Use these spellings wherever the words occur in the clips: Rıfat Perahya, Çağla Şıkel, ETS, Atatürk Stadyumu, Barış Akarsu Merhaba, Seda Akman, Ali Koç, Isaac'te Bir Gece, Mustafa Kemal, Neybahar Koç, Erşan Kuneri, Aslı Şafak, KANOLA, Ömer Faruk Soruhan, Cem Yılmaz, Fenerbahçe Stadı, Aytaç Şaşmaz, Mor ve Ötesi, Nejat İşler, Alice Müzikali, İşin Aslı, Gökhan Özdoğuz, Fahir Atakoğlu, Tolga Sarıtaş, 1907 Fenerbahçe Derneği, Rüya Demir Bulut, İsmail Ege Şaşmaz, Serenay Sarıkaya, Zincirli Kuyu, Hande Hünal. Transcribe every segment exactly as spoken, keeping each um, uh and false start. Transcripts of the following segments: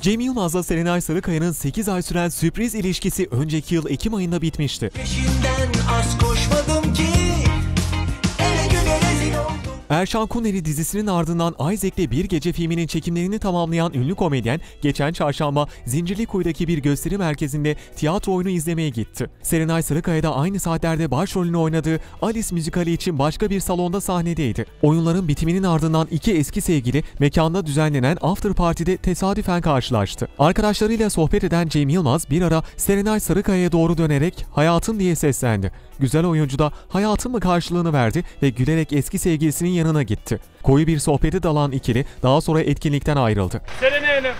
Cem Yılmaz'la Serenay Sarıkaya'nın sekiz ay süren sürpriz ilişkisi önceki yıl Ekim ayında bitmişti. Ki, Erşan Kuneri dizisinin ardından Isaac'te Bir Gece filminin çekimlerini tamamlayan ünlü komedyen, geçen çarşamba Zincirli Kuyu'daki bir gösteri merkezinde tiyatro oyunu izlemeye gitti. Serenay Sarıkaya da aynı saatlerde başrolünü oynadığı Alice Müzikali için başka bir salonda sahnedeydi. Oyunların bitiminin ardından iki eski sevgili mekanda düzenlenen after party'de tesadüfen karşılaştı. Arkadaşlarıyla sohbet eden Cem Yılmaz bir ara Serenay Sarıkaya'ya doğru dönerek "Hayatım" diye seslendi. Güzel oyuncu da "Hayatım mı?" karşılığını verdi ve gülerek eski sevgilisinin yanına gitti. Koyu bir sohbete dalan ikili daha sonra etkinlikten ayrıldı. Serenay Hanım.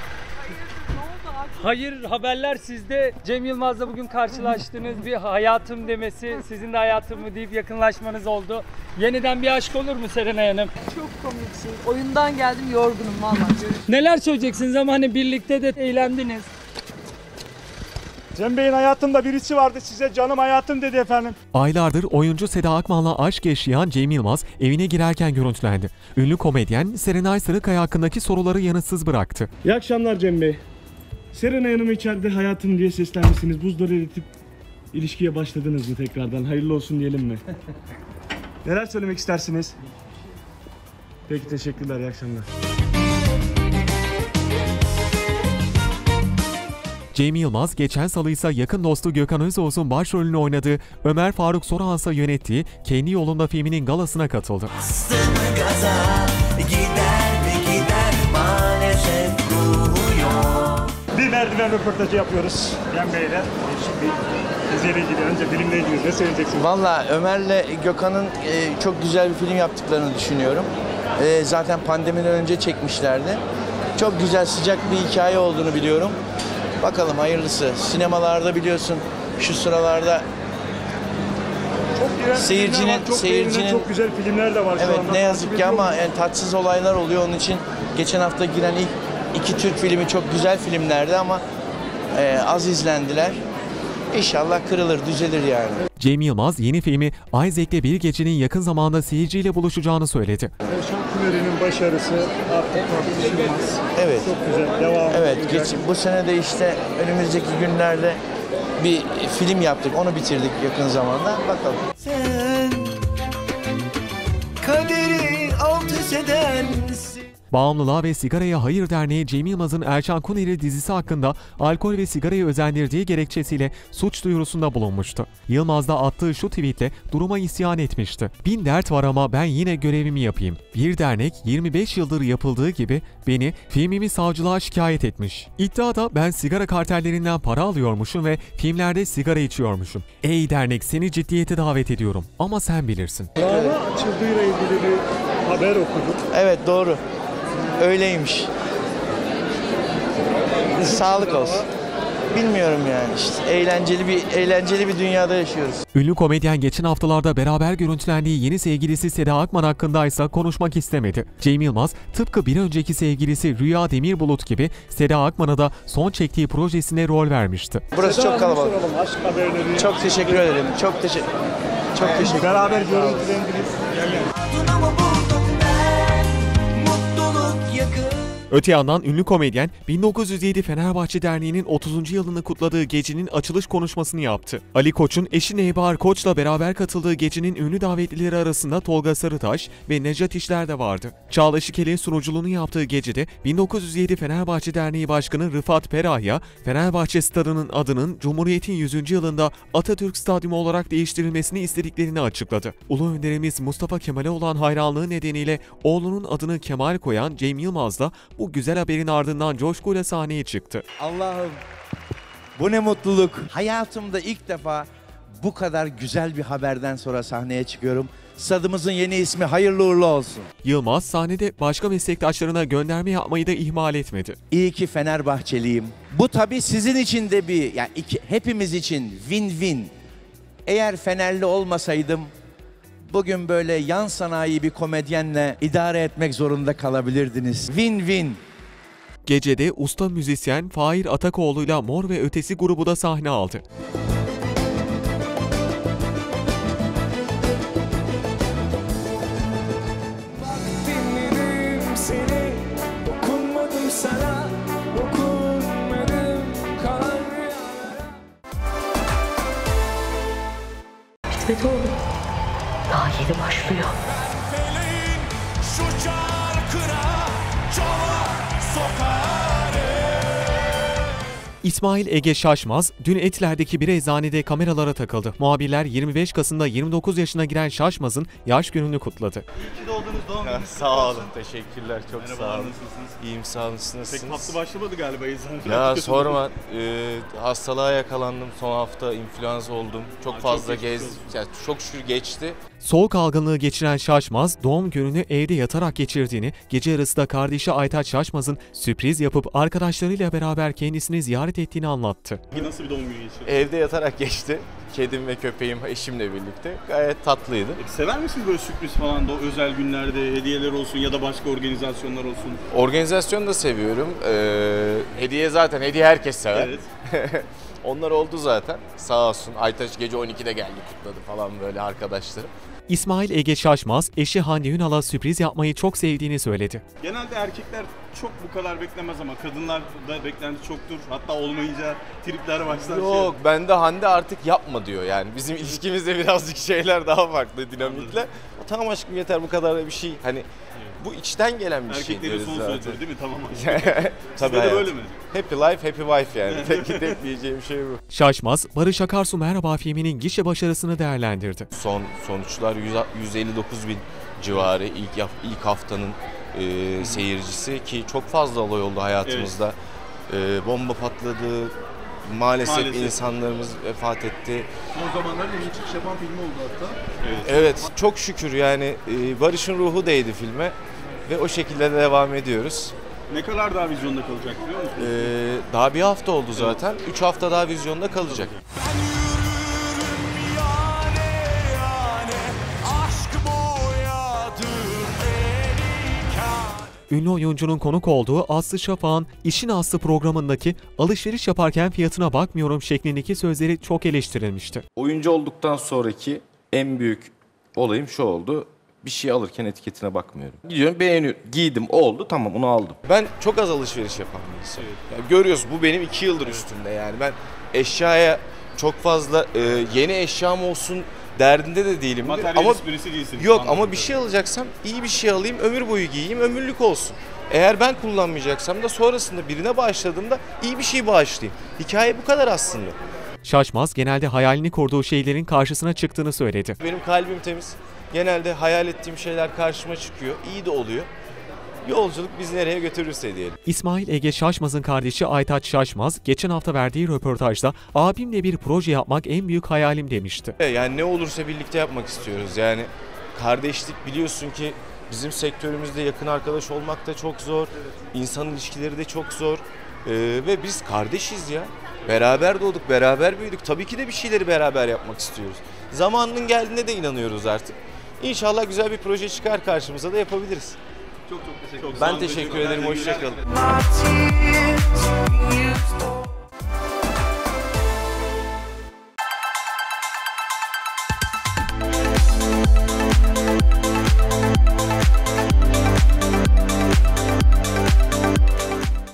Hayır, haberler sizde. Cem Yılmaz'la bugün karşılaştığınız bir "hayatım" demesi, sizin de "hayatım mı?" deyip yakınlaşmanız oldu. Yeniden bir aşk olur mu Serenay Hanım? Çok komiksin. Oyundan geldim, yorgunum vallahi. Neler söyleyeceksiniz ama hani birlikte de eğlendiniz. Cem Bey'in hayatımda birisi vardı, size "canım hayatım" dedi efendim. Aylardır oyuncu Seda Akman'la aşk yaşayan Cem Yılmaz evine girerken görüntülendi. Ünlü komedyen Serenay Sarıkaya hakkındaki soruları yanıtsız bıraktı. "İyi akşamlar Cem Bey. Serenay Hanım içeride "hayatım" diye seslenmişsiniz. Buzları eritip ilişkiye başladınız mı tekrardan? Hayırlı olsun diyelim mi?" Neler söylemek istersiniz? Peki, teşekkürler, iyi akşamlar. Cem Yılmaz geçen salı ise yakın dostu Gökhan Özdoğuz'un başrolünü oynadığı, Ömer Faruk Soruhan'sa yönettiği Kendi Yolunda filminin galasına katıldı. Gaza, gider gider, bir merdiven röportajı yapıyoruz Cem Bey'le. Diziyle ilgili önce filmle ilgili ne söyleyeceksiniz? Valla Ömer'le Gökhan'ın e, çok güzel bir film yaptıklarını düşünüyorum. E, zaten pandemiden önce çekmişlerdi. Çok güzel, sıcak bir hikaye olduğunu biliyorum. Bakalım hayırlısı. Sinemalarda biliyorsun şu sıralarda çok giren, seyircinin çok seyircinin çok güzel filmler de var. Evet, ne yazık ki ama yani tatsız olaylar oluyor, onun için geçen hafta giren ilk iki Türk filmi çok güzel filmlerdi ama e, az izlendiler. İnşallah kırılır, düzelir yani. Cem Yılmaz yeni filmi Isaac'te Bir Gece'nin yakın zamanda seyirciyle buluşacağını söyledi. Erşan Kuneri'nin başarısı artık tartışılmaz. Evet. Çok güzel. Devam. Evet. Geç, bu sene de işte önümüzdeki günlerde bir film yaptık. Onu bitirdik yakın zamanda. Bakalım. Sen kaderi alt üst edensin. Bağımlılığa ve Sigaraya Hayır Derneği, Cem Yılmaz'ın Erşan Kuneri dizisi hakkında alkol ve sigarayı özendirdiği gerekçesiyle suç duyurusunda bulunmuştu. Yılmaz da attığı şu tweetle duruma isyan etmişti. "Bin dert var ama ben yine görevimi yapayım. Bir dernek yirmi beş yıldır yapıldığı gibi beni, filmimi savcılığa şikayet etmiş. İddiada ben sigara kartellerinden para alıyormuşum ve filmlerde sigara içiyormuşum. Ey dernek, seni ciddiyete davet ediyorum ama sen bilirsin." Dava açıldığıyla ilgili bir haber okuduk. Evet, doğru. Öyleymiş. Sağlık olsun. Bilmiyorum yani işte. Eğlenceli bir eğlenceli bir dünyada yaşıyoruz. Ünlü komedyen geçen haftalarda beraber görüntülendiği yeni sevgilisi Seda Akman hakkındaysa konuşmak istemedi. Cem Yılmaz tıpkı bir önceki sevgilisi Rüya Demir Bulut gibi Seda Akman'a da son çektiği projesine rol vermişti. "Burası çok kalabalık. Çok teşekkür ederim. Çok teşekkür. Çok teşekkür. Beraber görüntülendiniz. Öte yandan ünlü komedyen bin dokuz yüz yedi Fenerbahçe Derneği'nin otuzuncu yılını kutladığı gecenin açılış konuşmasını yaptı. Ali Koç'un eşi Neybahar Koç'la beraber katıldığı gecenin ünlü davetlileri arasında Tolga Sarıtaş ve Nejat İşler de vardı. Çağla Şıkel'in sunuculuğunu yaptığı gecede bin dokuz yüz yedi Fenerbahçe Derneği Başkanı Rıfat Perahya, Fenerbahçe Stadı'nın adının Cumhuriyet'in yüzüncü yılında Atatürk Stadyumu olarak değiştirilmesini istediklerini açıkladı. Ulu önderimiz Mustafa Kemal'e olan hayranlığı nedeniyle oğlunun adını Kemal koyan Cem Yılmaz da bu güzel haberin ardından coşkuyla sahneye çıktı. "Allah'ım, bu ne mutluluk. Hayatımda ilk defa bu kadar güzel bir haberden sonra sahneye çıkıyorum. Stadımızın yeni ismi hayırlı uğurlu olsun." Yılmaz sahnede başka meslektaşlarına gönderme yapmayı da ihmal etmedi. "İyi ki Fenerbahçeliyim. Bu tabii sizin için de bir, yani iki, hepimiz için win-win. Eğer Fenerli olmasaydım bugün böyle yan sanayi bir komedyenle idare etmek zorunda kalabilirdiniz. Win-win." Gecede usta müzisyen Fahir Atakoğlu ile Mor ve Ötesi grubu da sahne aldı. Bak, dinledim seni, dokunmadım sana, dokun... yedi başlıyor. İsmail Ege Şaşmaz dün Etiler'deki bir eczanede kameralara takıldı. Muhabirler yirmi beş Kasım'da yirmi dokuz yaşına giren Şaşmaz'ın yaş gününü kutladı. İyi ki doğdunuz, doğum gününüz. Sağ olun, teşekkürler, çok merhaba, sağ olun. Nasılsınız? İyiyim, sağ olun, nasılsınız? Pek tatlı başlamadı galiba eczanede. Ya sorma, e, hastalığa yakalandım, son hafta influenza oldum. Çok Aa, fazla çok gez, yani çok şükür geçti. Soğuk algınlığı geçiren Şaşmaz, doğum gününü evde yatarak geçirdiğini, gece yarısı da kardeşi Aytaç Şaşmaz'ın sürpriz yapıp arkadaşlarıyla beraber kendisini ziyaret ettiğini anlattı. Nasıl bir doğum günü geçirdi? Evde yatarak geçti. Kedim ve köpeğim, eşimle birlikte. Gayet tatlıydı. E, sever misiniz böyle sürpriz falan da, özel günlerde hediyeler olsun ya da başka organizasyonlar olsun? Organizasyonu da seviyorum. Ee, hediye zaten, hediye herkes sever. Evet. Onlar oldu zaten. Sağ olsun Aytaç gece on ikide geldi, kutladı falan böyle arkadaşları. İsmail Ege Şaşmaz, eşi Hande Hünal'a sürpriz yapmayı çok sevdiğini söyledi. Genelde erkekler çok bu kadar beklemez ama kadınlar da beklenti çoktur. Hatta olmayınca tripler başlar. Yok, şey. Ben de Hande artık yapma diyor yani. Bizim ilişkimizde birazcık şeyler daha farklı dinamikler. Tamam aşkım yeter, bu kadar bir şey. Hani bu içten gelen bir şey diyoruz zaten. Erkeklerin son sözleri değil mi? Tamam aşkım. Tabii de böyle mi? Happy life, happy wife yani. Tek tek diyeceğim şey bu. Şaşmaz, Barış Akarsu Merhaba filminin gişe başarısını değerlendirdi. Son sonuçlar yüz elli dokuz bin civarı ilk ilk haftanın e, seyircisi ki çok fazla olay oldu hayatımızda. Evet. E, bomba patladı. Maalesef, Maalesef insanlarımız vefat etti. Son zamanların en iyi çıkış yapan filmi oldu hatta. Evet, evet çok şükür yani e, Barış'ın ruhu değdi filme ve o şekilde de devam ediyoruz. Ne kadar daha vizyonda kalacak biliyor musunuz? Ee, daha bir hafta oldu zaten. Evet. Üç hafta daha vizyonda kalacak. Ünlü oyuncunun konuk olduğu Aslı Şafak'ın İşin Aslı programındaki alışveriş yaparken fiyatına bakmıyorum şeklindeki sözleri çok eleştirilmişti. Oyuncu olduktan sonraki en büyük olayım şu oldu. Bir şey alırken etiketine bakmıyorum. Gidiyorum, beğeniyorum. Giydim, oldu, tamam onu aldım. Ben çok az alışveriş yapan bir insan. Evet. Yani görüyoruz, bu benim iki yıldır evet. üstümde yani. Ben eşyaya çok fazla e, yeni eşyam olsun derdinde de değilim. Materyalist birisi değilsin. Yok anladım, ama bir şey alacaksam iyi bir şey alayım, ömür boyu giyeyim, ömürlük olsun. Eğer ben kullanmayacaksam da sonrasında birine bağışladığımda iyi bir şey bağışlayayım. Hikaye bu kadar aslında. Şaşmaz genelde hayalini kurduğu şeylerin karşısına çıktığını söyledi. Benim kalbim temiz. Genelde hayal ettiğim şeyler karşıma çıkıyor, iyi de oluyor. Yolculuk bizi nereye götürürse diyelim. İsmail Ege Şaşmaz'ın kardeşi Aytaç Şaşmaz, geçen hafta verdiği röportajda abimle bir proje yapmak en büyük hayalim demişti. Yani ne olursa birlikte yapmak istiyoruz. Yani kardeşlik biliyorsun ki bizim sektörümüzde yakın arkadaş olmak da çok zor. İnsan ilişkileri de çok zor. Ee, ve biz kardeşiz ya. Beraber doğduk, beraber büyüdük. Tabii ki de bir şeyleri beraber yapmak istiyoruz. Zamanının geldiğine de inanıyoruz artık. İnşallah güzel bir proje çıkar karşımıza da yapabiliriz. Çok çok teşekkür ederim. Ben teşekkür ederim. Hoşçakalın.